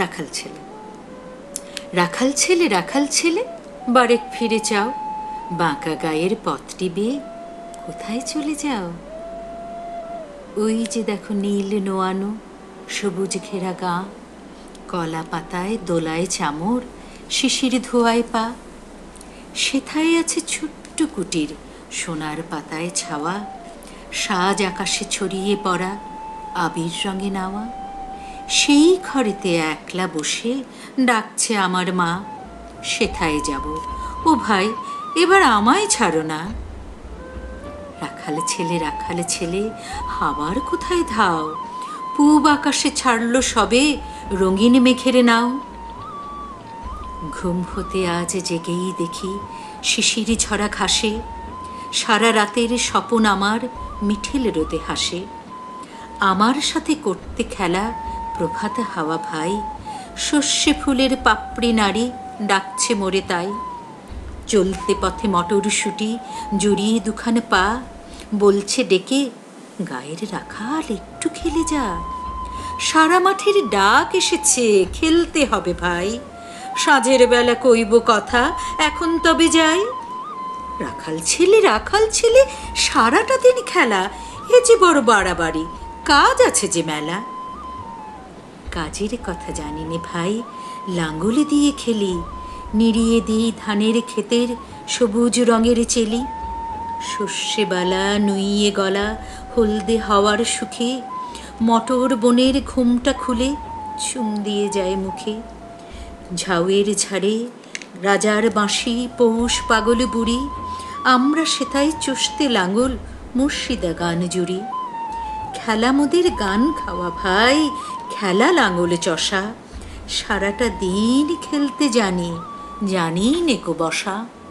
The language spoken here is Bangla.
রাখাল ছেলে। রাখাল ছেলে রাখাল ছেলে বারেক ফিরে চাও, বাঁকা গায়ের পথটি বেয়ে কোথায় চলে যাও। ওই যে দেখো নীল নোয়ানো সবুজ ঘেরা গা, কলা পাতায় দোলায় চামর, শিশির ধোয়ায় পা। সেথায় আছে ছোট্ট কুটির, সোনার পাতায় ছাওয়া, সাজ আকাশে ছড়িয়ে পড়া, আবির রঙে নাওয়া। সেই ঘরেতে একলা বসে ডাকছে আমার মা, সেথায় যাব ও ভাই এবার আমায় ছাড়ো না। রাখাল ছেলে রাখাল ছেলে হাওয়ার কোথায় ধাও, পূব আকাশে ছাড়লো সবে রঙিন মেঘের নাও। ঘুম হতে আজ জেগেই দেখি শিশির ঝরা ঘাসে, সারা রাতের স্বপন আমার মিঠেল রোদে হাসে। আমার সাথে করতে খেলা প্রভাত হাওয়া ভাই, শস্যে ফুলের পাপড়ি নাড়ি ডাকছে মোরে তাই। চলতে পথে মটরশুঁটি জড়িয়ে দুখান পা, বলছে ডেকে গায়ের রাখাল একটু খেলে যা। সারা মাঠের ডাক এসেছে খেলতে হবে ভাই, সাঁঝের বেলা কইব কথা এখন তবে যাই। রাখাল ছেলে সারাটা দিন খেলা, এ যে বড় বাড়াবাড়ি, কাজ আছে যে মেলা। কাজের কথা জানিনি ভাই, লাঙ্গল দিয়ে খেলি, নিড়িয়ে দিই ধানের ক্ষেতের সবুজ রঙের চেলি। শস্যে বালা নুইয়ে গলা হলদে হওয়ার সুখে, মটর বনের ঘুমটা খুলে চুম দিয়ে যায় মুখে। ঝাউয়ের ঝাড়ে রাজার বাঁশি পৌষ পাগল বুড়ি, আমরা সেথায় চষতে লাঙ্গল মুর্শিদা গান জুড়ি। খেলা মোদের গান খাওয়া ভাই, খেলা লাঙ্গলে চষা, সারাটা দিন খেলতে জানি জানি নেকো বসা।